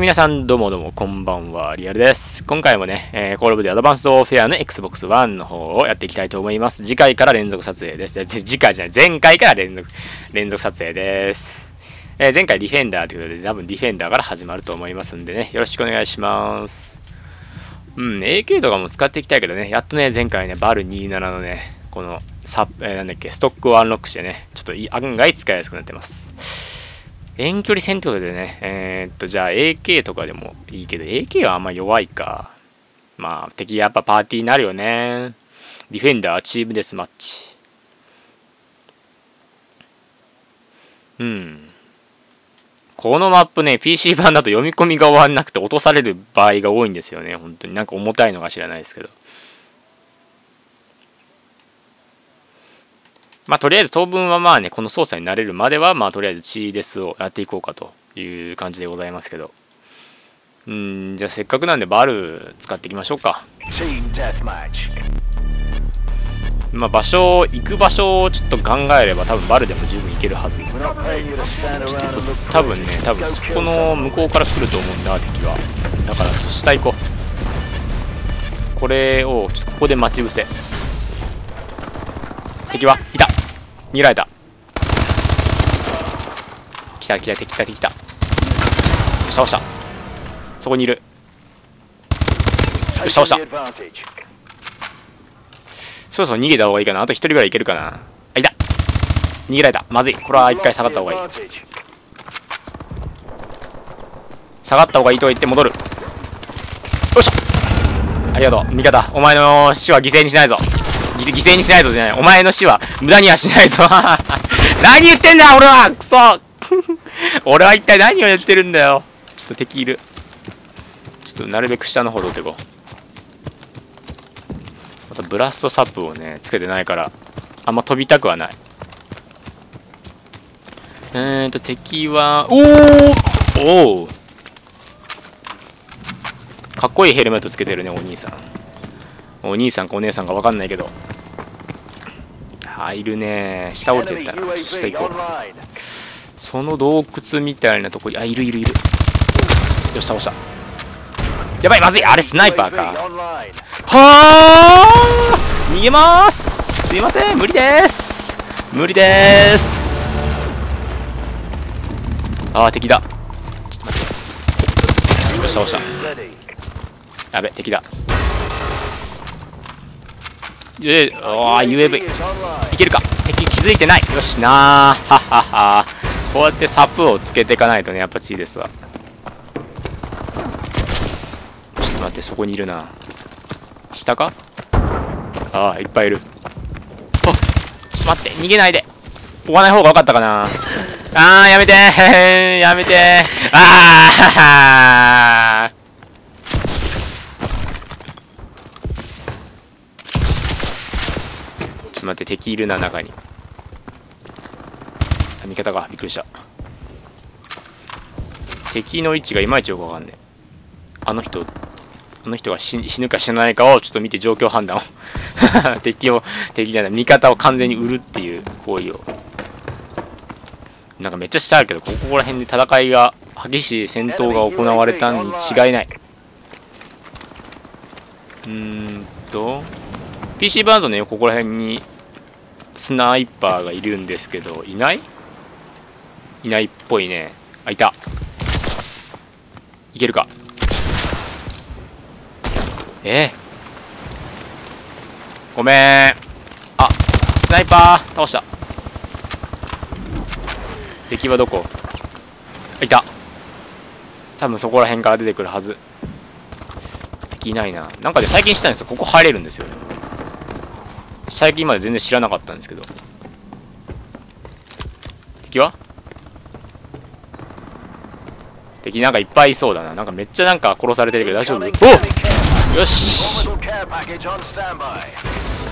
皆さんどうもこんばんは、リアルです。今回もね、コールオブデュアアドバンスドフェアの Xbox One の方をやっていきたいと思います。次回から連続撮影です。次回じゃない、前回から連続撮影です。前回ディフェンダーということで、多分ディフェンダーから始まると思いますんでね、よろしくお願いします。AK とかも使っていきたいけどね、やっとね、前回ね、バル27のね、このストックをアンロックしてね、ちょっと案外使いやすくなってます。遠距離戦ってことでね、じゃあ AK とかでもいいけど、AK はあんま弱いか。まあ、敵やっぱパーティーになるよね。ディフェンダー、チームデスマッチ。このマップね、PC 版だと読み込みが終わんなくて落とされる場合が多いんですよね。本当になんか重たいのか知らないですけど。まあ、とりあえず当分はまあね、この操作に慣れるまでは、まあ、とりあえずチーデスをやっていこうかという感じでございますけど。じゃあせっかくなんでバル使っていきましょうか。まあ、行く場所をちょっと考えれば、多分バルでも十分行けるはず。ちょっと多分そこの向こうから来ると思うんだ、敵は。だから、下行こう。これを、ちょっとここで待ち伏せ。敵はいた、逃げられた。来た。倒した。そこにいる。倒した。そろそろ逃げた方がいいかな。あと一人ぐらいいけるかな。あ、いた。逃げられた。まずい。これは一回下がった方がいい。下がった方がいいとは言って戻る。よっしゃ。ありがとう。味方。お前の死は犠牲にしないぞ。犠牲にしないぞじゃない。お前の死は無駄にはしないぞ。何言ってんだ俺は。クソ。俺は一体何をやってるんだよ。ちょっと敵いる。ちょっとなるべく下の方取っていこう。またブラストサップをね、つけてないから、あんま飛びたくはない。敵は、おおかっこいいヘルメットつけてるね、お兄さんかお姉さんか分かんないけど、いるね。下降りてったら下行こう。その洞窟みたいなとこにいる。よし、倒した。やばい、まずい。あれスナイパーか。はあ、逃げます。すいません、無理です。ああ、敵だ。ちょっと待って。よし、倒した。やべ、敵だ。ああ、UAV いけるか。敵気づいてない。よしなー。こうやってサプをつけていかないとね、やっぱチーですわ。ちょっと待って、そこにいるな。下か。ああ、いっぱいいる。あ、ちょっと待って、逃げないで。追わない方が良かったかな。ああ、やめてー。やめてー。ああ待って、敵いるな、中に。味方がびっくりした。敵の位置がいまいちよくわかんねえ。あの人が死ぬか死なないかをちょっと見て状況判断を敵じゃない、味方を完全に売るっていう行為を。なんかめっちゃ下あるけど、ここら辺で戦いが激しい戦闘が行われたに違いない。PC バンドね、ここら辺にスナイパーがいるんですけど、いないっぽいね。あ、いた。いけるか。ごめーん。あ、スナイパー倒した。敵はどこ。いた。多分そこら辺から出てくるはず。敵いないな。なんかで最近知ったんですよ、ここ入れるんですよ。最近まで全然知らなかったんですけど。敵なんかいっぱいいそうだな。なんかめっちゃなんか殺されてるけど大丈夫。お、よし、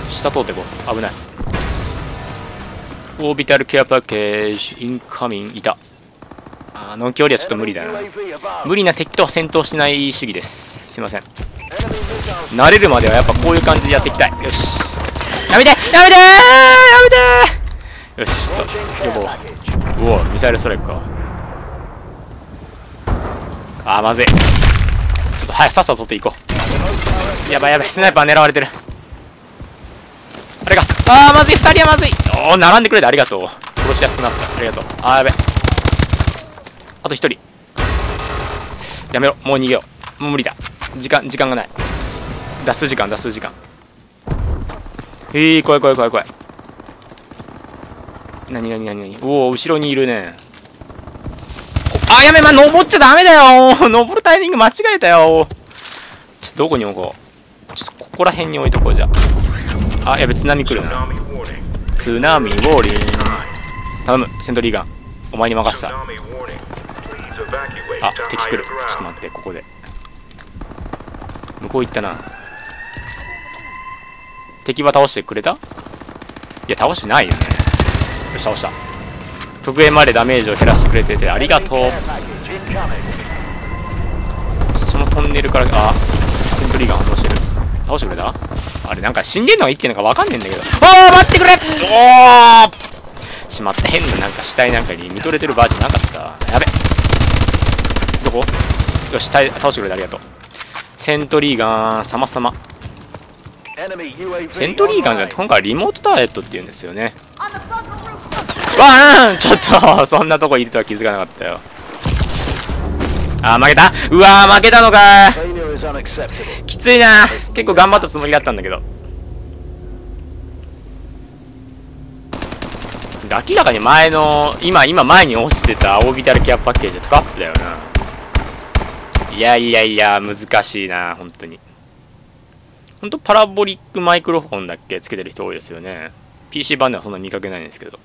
下通ってこう。危ない。オービタルケアパッケージインカミン。いた。のんきおりはちょっと無理だな。無理な敵とは戦闘しない主義です。すいません。慣れるまではやっぱこういう感じでやっていきたい。よし、やめてー。よし、ちょっと呼ぼう。うお、ミサイルストライクか。あー、まずい。ちょっと早くさっさと取っていこう。やばいやばい、スナイパー狙われてる。あれか。あー、まずい、2人はまずい。おー、並んでくれてありがとう。殺しやすくなった。ありがとう。あー、やべ。あと1人。やめろ、もう逃げよう。もう無理だ。時間がない。脱出時間。怖い。なに。おお、後ろにいるね。あ、やべ、ま、登っちゃダメだよ。登るタイミング間違えたよ。ちょっとどこに置こう。ちょっとここら辺に置いとこう、じゃあ。あ、やべ、津波来るな。津波ウォーリー。頼む、セントリーガン。お前に任せた。あ、敵来る。ちょっと待って、ここで。向こう行ったな。敵は倒してくれた？いや、倒してないよね。よし、倒した。極限までダメージを減らしてくれててありがとう。そのトンネルから、あ、セントリーガン反応してる。倒してくれた？あれ、なんか死んでるのが生きてるのか分かんねえんだけど。おお、待ってくれ。おお、しまった。変ななんか死体なんかに見とれてるバージョンなかった。やべ。どこ？よし、倒してくれてありがとう。セントリーガン様様。セントリーガンじゃなくて、今回はリモートターゲットっていうんですよね。わーん、ちょっとそんなとこいるとは気づかなかったよ。あー、負けた。うわー、負けたのかー。きついな。結構頑張ったつもりだったんだけど、明らかに前の今前に落ちてたオービタルキャップパッケージはトラップだよな。いや難しいな、本当パラボリックマイクロフォンだっけつけてる人多いですよね。 PC 版ではそんな見かけないんですけど、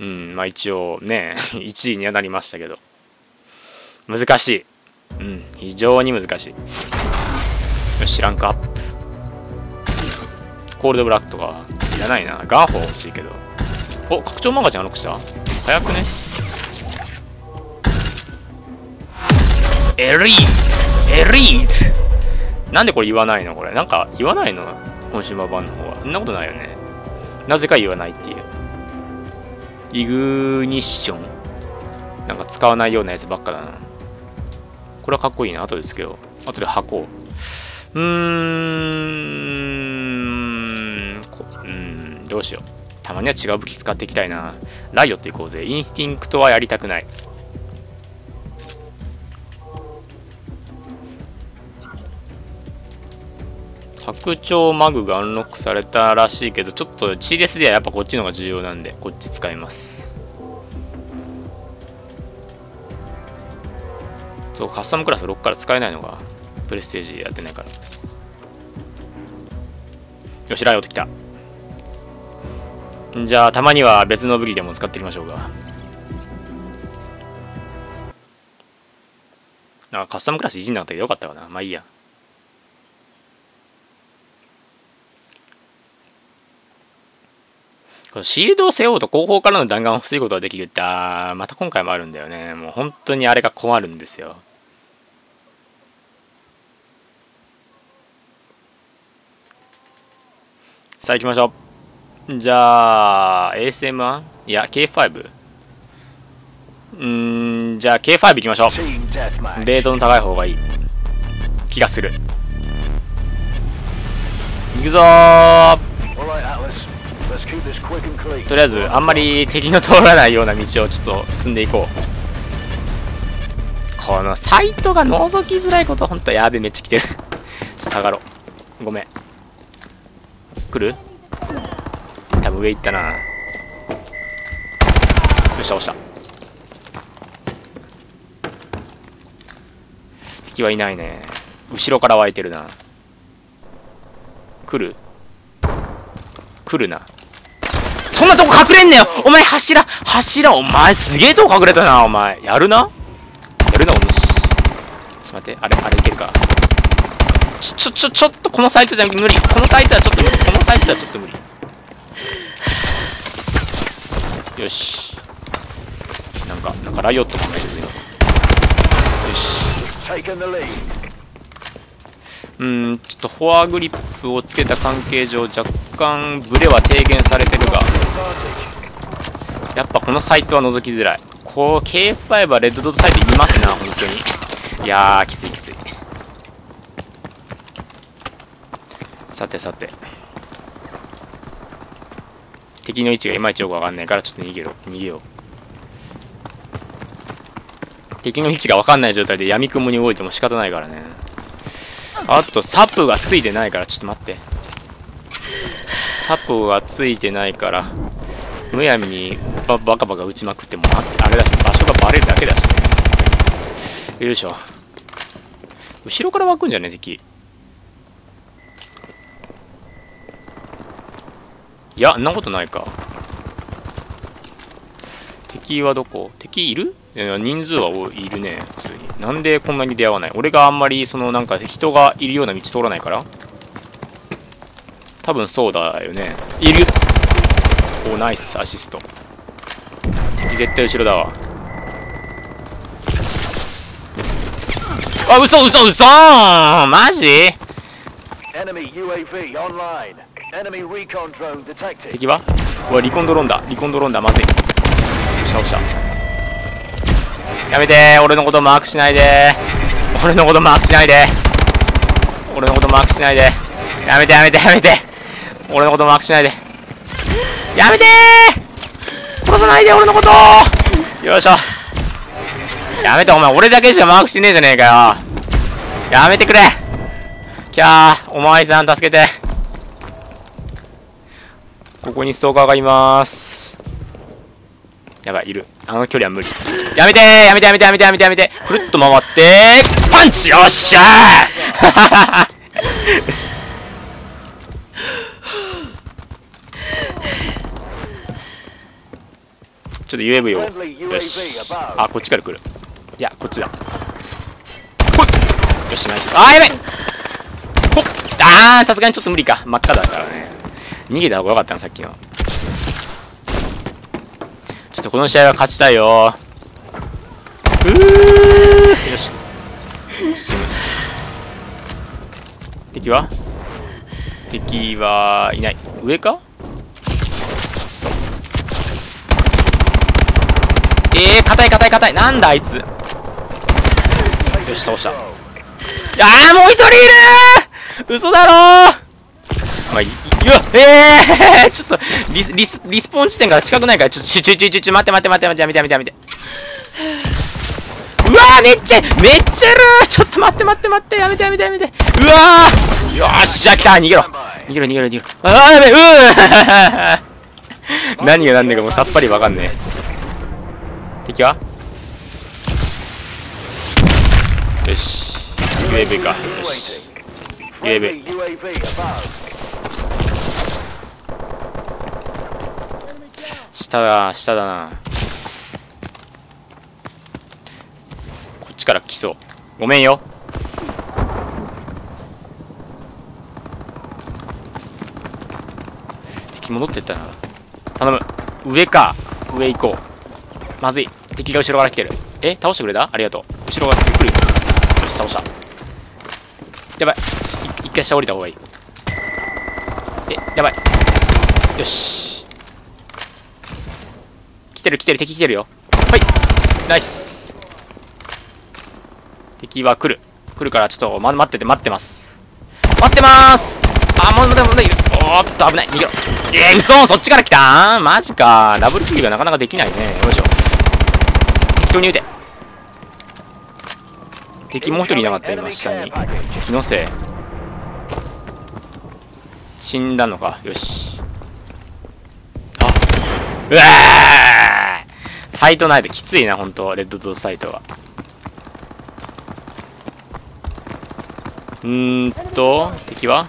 うん、まあ一応ね、1位にはなりましたけど、難しい。うん、非常に難しい。よし、ランクアップ。コールドブラックとか、いらないな。ガンホー欲しいけど。お、拡張マガジンあのくした早くね。エリートなんでこれ言わないのこれ。なんか言わないのコンシューマー版の方は。そんなことないよね。なぜか言わないっていう。イグニッションなんか使わないようなやつばっかだな。これはかっこいいな。後でつけよう。後で箱。どうしよう。たまには違う武器使っていきたいな。ライオット行こうぜ。インスティンクトはやりたくない。拡張マグがアンロックされたらしいけど、ちょっとチーレスではやっぱこっちの方が重要なんで、こっち使います。そう、カスタムクラス6から使えないのがプレステージやってないから。よし、ライオットきた。じゃあたまには別の武器でも使っていきましょうか。あ、カスタムクラスいじんなかったけどよかったかな。まあいいや。このシールドを背負うと後方からの弾丸を防ぐことができるって、あー、また今回もあるんだよね。もう本当にあれが困るんですよ。さあ行きましょう。じゃあ ASM1？ いや K5？ じゃあ K5 行きましょう。レートの高い方がいい気がする。行くぞー。とりあえずあんまり敵の通らないような道をちょっと進んでいこう。このサイトが覗きづらいことほんとやべえ。めっちゃ来てる。ちょっと下がろう。ごめん。来る？多分上行ったな。よっしゃ、押した。敵はいないね。後ろから湧いてるな。来るな。そんなとこ隠れんねよお前。柱お前すげえとこ隠れたなお前。やるなお主。ちょっと待って、あれいけるか。ちょっとこのサイトじゃ無理。このサイトはちょっと無理。よし、なんかライオット考えてるよ。よし、ちょっとフォアグリップをつけた関係上若干ブレは低減されてるが、やっぱこのサイトは覗きづらい。こう K5 はレッドドットサイトいますな本当に。いやー、きついきつい。さてさて、敵の位置がいまいちよくわかんないからちょっと逃げよう。敵の位置がわかんない状態で闇雲に動いても仕方ないからね。あとサップがついてないから、ちょっと待って、サップがついてないからむやみにバカ撃ちまくってもあれだし、場所がバレるだけだしね。よいしょ。後ろから湧くんじゃねえ敵。いや、んなことないか。敵はどこ？敵いる？人数はいるね、普通に。なんでこんなに出会わない？俺があんまり、そのなんか人がいるような道通らないから多分そうだよね。いる！お、ナイス、アシスト。敵絶対後ろだわ。あ、嘘ー！マジ？敵は？うわ、リコンドローンだ、まずい。落ちた。やめてー、俺のことマークしないでー。やめて。俺のことマークしないで。やめてー、殺さないで俺のことー。よいしょ。やめて、お前俺だけしかマークしてねえじゃねえかよ。やめてくれ。きゃー、おまわりさん助けて。ここにストーカーがいまーす。やばい、いる。あの距離は無理。やめて。くるっと回ってパンチ、よっしゃーちょっと UAV を。よし。あ、こっちから来る。いや、こっちだ。ほい。よし、ナイス。あー、やべい。ほっ。あー、さすがにちょっと無理か。真っ赤だからね。逃げた方が良かったな、さっきの。ちょっとこの試合は勝ちたいよ。よし。敵は、いない。上か？硬い。なんだあいつ。よし、倒した。いやー、もう一人いるー！嘘だろー！まあ、ちょっとリスポーン地点から近くないから、ちょ待って、やめて。うわー、めっちゃいるー。ちょっと待って、やめて。うわー、よーし、じゃあ来た。逃げろ。あー、やべえ。何が何だかもうさっぱりわかんねえ。敵は？よし、UAV か。よし、UAV。下だな。こっちから来そう。ごめんよ。敵戻ってったな。頼む。上か。上行こう。まずい。敵が後ろから来てる。え、倒してくれた？ありがとう。後ろが来る。よし、倒した。やばい。一回下降りた方がいい。やばい。よし。来てる、敵来てるよ。はい、ナイス。敵は来るから、ちょっと待ってます。あ、もういる。おーっと、危ない。逃げろ。嘘、そっちから来たー。マジかー。ダブルキルがなかなかできないね。よいしょ。適当に撃て。敵もう一人いなかった、今下に。気のせい。死んだのか。よし。あ、うわー、サイトないできついな、ほんと、レッドドサイトは。敵は？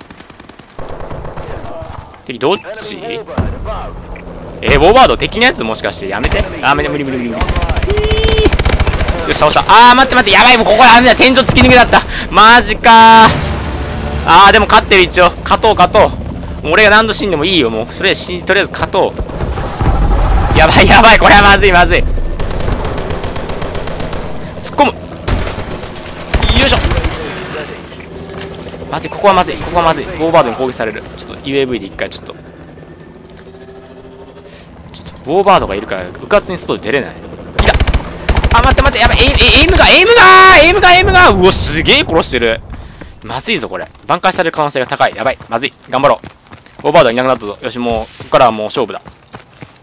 敵どっち？ウォーバード、敵のやつもしかして。やめて。あ、無理。よし、倒した。あー、待って、やばい、もうここだ、天井突き抜けだった。マジかー。あー、でも勝ってる、一応。勝とう。もう俺が何度死んでもいいよ、もう。それ、とりあえず勝とう。やばい、これはまずい。突っ込む。よいしょ。まずい、ここはまずい。ウォーバードに攻撃される。ちょっと UAV で一回、ちょっとウォーバードがいるから、うかつに外で出れない。いた。あ、待って待って、やばい、エイムがうお、すげえ殺してる。まずいぞ、これ。挽回される可能性が高い。やばい、まずい。頑張ろう。オーバードはいなくなったぞ。よし、もう、ここからはもう勝負だ。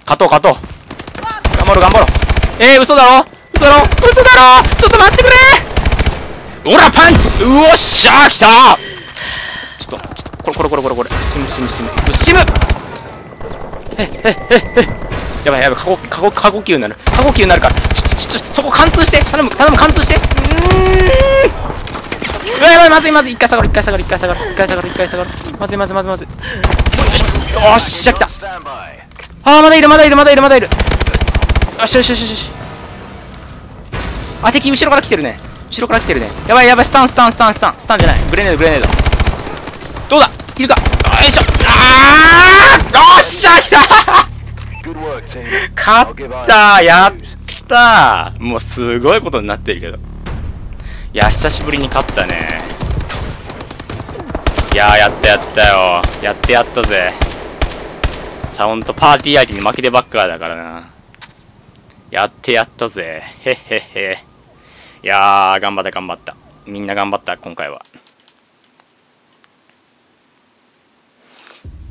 勝とう。頑張ろう。嘘だろちょっと待ってくれ。オラ、パンチ。うおっしゃー、来たー。ちょっと、これ。死む。やばい、過呼吸になる。から。ちょ、そこ貫通して。頼む、貫通して。やばい、まずい。一回下がる。まずい。よっしゃ、来た。あー、まだいる。よし。あ、敵後ろから来てるね。やばい。スタンじゃない。グレネード。どうだ、いるか。よいしょ。あー、よっしゃ、来た勝ったー、やったー。もうすごいことになってるけど。いや、久しぶりに勝ったね。いやー、やったよ。やったぜ。さあ、ほんとパーティー相手に負けてばっかだからな。やったぜ。へっへ。いやー、頑張った。みんな頑張った、今回は。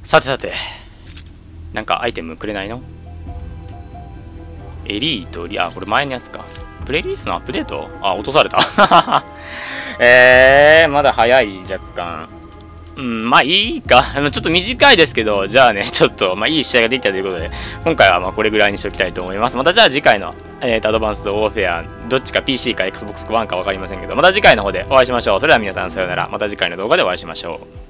さて。なんかアイテムくれないの？エリート、あ、これ前のやつか。プレイリストのアップデート？あ、落とされた。まだ早い、若干。まあいいか。ちょっと短いですけど、じゃあね、ちょっと、まあいい試合ができたということで、今回はまあこれぐらいにしておきたいと思います。またじゃあ次回の、アドバンスとウォーフェア、どっちか PC か Xbox One かわかりませんけど、また次回の方でお会いしましょう。それでは皆さん、さようなら。また次回の動画でお会いしましょう。